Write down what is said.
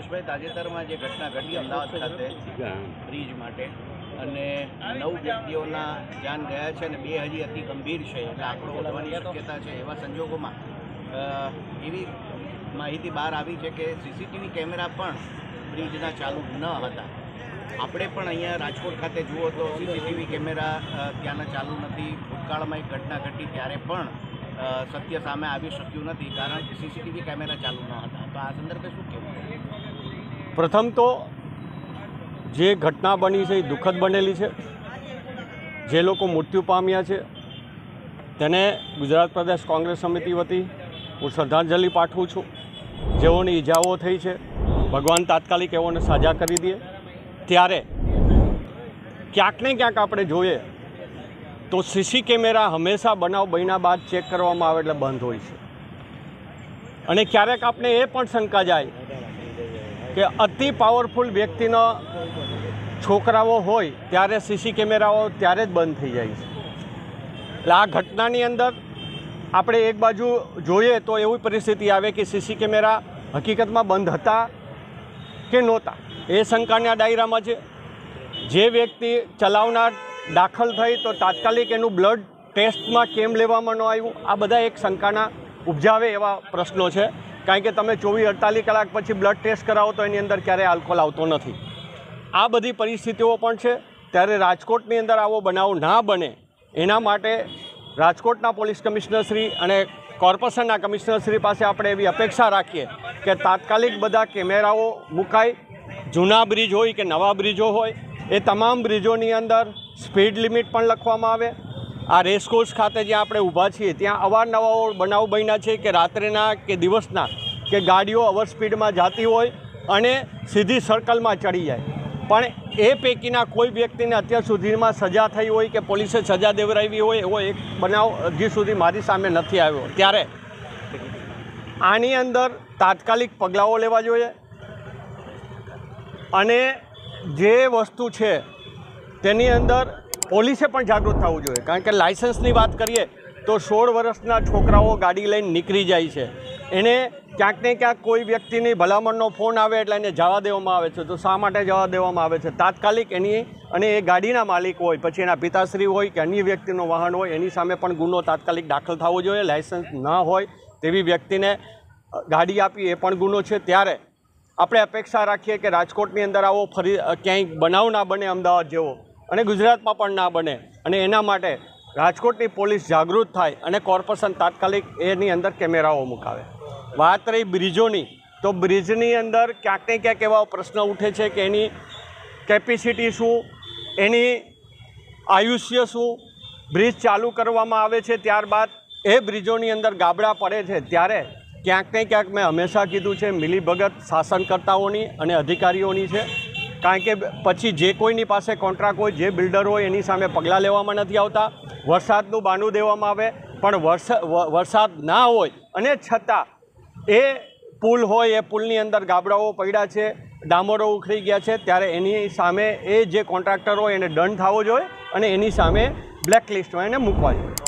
જયેશભાઈ તાજેતરમાં જે ઘટના ઘટી અમદાવાદ ખાતે બ્રિજ માટે અને 9 વ્યક્તિઓના જાન ગયા છે અને 2 હજી અતિ ગંભીર છે, એટલે આંકડો વધવાની શક્યતા છે. એવા સંજોગોમાં એવી માહિતી બહાર આવી છે કે સીસીટીવી કેમેરા પણ બ્રિજના ચાલુ ન હતા. આપણે પણ અહીંયા રાજકોટ ખાતે જુઓ તો સીસીટીવી કેમેરા ત્યાંના ચાલુ નથી. ભૂતકાળમાં એક ઘટના ઘટી ત્યારે પણ સત્ય સામે આવી શક્યું નથી કારણ કે સીસીટીવી કેમેરા ચાલુ ન હતા. તો આ સંદર્ભે શું કહેવું? પ્રથમ તો જે ઘટના બની છે એ દુઃખદ બનેલી છે. જે લોકો મૃત્યુ પામ્યા છે તેને ગુજરાત પ્રદેશ કોંગ્રેસ સમિતિ વતી હું શ્રદ્ધાંજલિ પાઠવું છું. જેઓની ઈજાઓ થઈ છે ભગવાન તાત્કાલિક એઓને સાજા કરી દે. ત્યારે ક્યાંક ને ક્યાંક આપણે જોઈએ તો સીસી કેમેરા હંમેશા બનાવ બન્યા બાદ ચેક કરવામાં આવે એટલે બંધ હોય છે. અને ક્યારેક આપણે એ પણ શંકા જાય કે અતિ પાવરફુલ વ્યક્તિનો છોકરાઓ હોય ત્યારે સીસી કેમેરાઓ ત્યારે જ બંધ થઈ જાય છે. એટલે આ ઘટનાની અંદર આપણે એક બાજુ જોઈએ તો એવી પરિસ્થિતિ આવે કે સીસી કેમેરા હકીકતમાં બંધ હતા કે નહોતા એ શંકાના દાયરામાં છે. જે વ્યક્તિ ચલાવનાર દાખલ થઈ તો તાત્કાલિક એનું બ્લડ ટેસ્ટમાં કેમ લેવામાં ન આવ્યું? આ બધા એક શંકાના ઉપજાવે એવા પ્રશ્નો છે. કારણ કે તમે 24-48 કલાક પછી બ્લડ ટેસ્ટ કરાવો તો એની અંદર ક્યારેય આલ્કોહોલ આવતો નથી. આ બધી પરિસ્થિતિઓ પણ છે. ત્યારે રાજકોટની અંદર આવો બનાવ ના બને એના માટે રાજકોટના પોલીસ કમિશનરશ્રી અને કોર્પોરેશનના કમિશનરશ્રી પાસે આપણે એવી અપેક્ષા રાખીએ કે તાત્કાલિક બધા કેમેરાઓ મુકાય. જૂના બ્રિજ હોય કે નવા બ્રિજો હોય એ તમામ બ્રિજોની અંદર સ્પીડ લિમિટ પણ લખવામાં આવે. આ રેસકોર્સ ખાતે જ્યાં આપણે ઊભા છીએ ત્યાં અવારનવાર બનાવ બન્યા છે કે રાત્રેના કે દિવસના કે ગાડીઓ ઓવર સ્પીડમાં જતી હોય અને સીધી સર્કલમાં ચડી જાય. પણ એ પૈકીના કોઈ વ્યક્તિને અત્યાર સુધીમાં સજા થઈ હોય કે પોલીસે સજા દેવરાવી હોય એવો એક બનાવ હજી સુધી મારી સામે નથી આવ્યો. ત્યારે આની અંદર તાત્કાલિક પગલાઓ લેવા જોઈએ અને જે વસ્તુ છે તેની અંદર પોલીસે પણ જાગૃત થવું જોઈએ. કારણ કે લાઇસન્સની વાત કરીએ તો 16 વર્ષના છોકરાઓ ગાડી લઈને નીકળી જાય છે. એને ક્યાંક ને ક્યાંક કોઈ વ્યક્તિની ભલામણનો ફોન આવે એટલે એને જવા દેવામાં આવે છે. તો શા માટે જવા દેવામાં આવે છે? તાત્કાલિક એની અને એ ગાડીના માલિક હોય પછી એના પિતાશ્રી હોય કે અન્ય વ્યક્તિનું વાહન હોય એની સામે પણ ગુનો તાત્કાલિક દાખલ થવો જોઈએ. લાઇસન્સ ન હોય તેવી વ્યક્તિને ગાડી આપી એ પણ ગુનો છે. ત્યારે આપણે અપેક્ષા રાખીએ કે રાજકોટની અંદર આવો ફરી ક્યાંય બનાવ ના બને અમદાવાદ જેવો અને ગુજરાતમાં પણ ના બને. અને એના માટે રાજકોટની પોલીસ જાગૃત થાય અને કોર્પોરેશન તાત્કાલિક એની અંદર કેમેરાઓ મુકાવે. વાત રહી બ્રિજોની તો બ્રિજની અંદર ક્યાંક ને ક્યાંક એવા પ્રશ્ન ઉઠે છે કે એની કેપેસિટી શું, એની આયુષ્ય શું? બ્રિજ ચાલુ કરવામાં આવે છે ત્યારબાદ એ બ્રિજોની અંદર ગાબડા પડે છે. ત્યારે ક્યાંક ને ક્યાંક મેં હંમેશા કીધું છે મિલીભગત શાસનકર્તાઓની અને અધિકારીઓની છે. કારણ કે પછી જે કોઈની પાસે કોન્ટ્રાક્ટ હોય જે બિલ્ડર હોય એની સામે પગલાં લેવામાં નથી આવતા. વરસાદનું બહાનું દેવામાં આવે પણ વરસાદ ના હોય અને છતાં એ પુલ હોય એ પુલની અંદર ગાબડાઓ પડ્યા છે, ડામરો ઉખડી ગયા છે. ત્યારે એની સામે એ જે કોન્ટ્રાક્ટર હોય એને દંડ થવો જોઈએ અને એની સામે બ્લેકલિસ્ટમાં એને મૂકવા જોઈએ.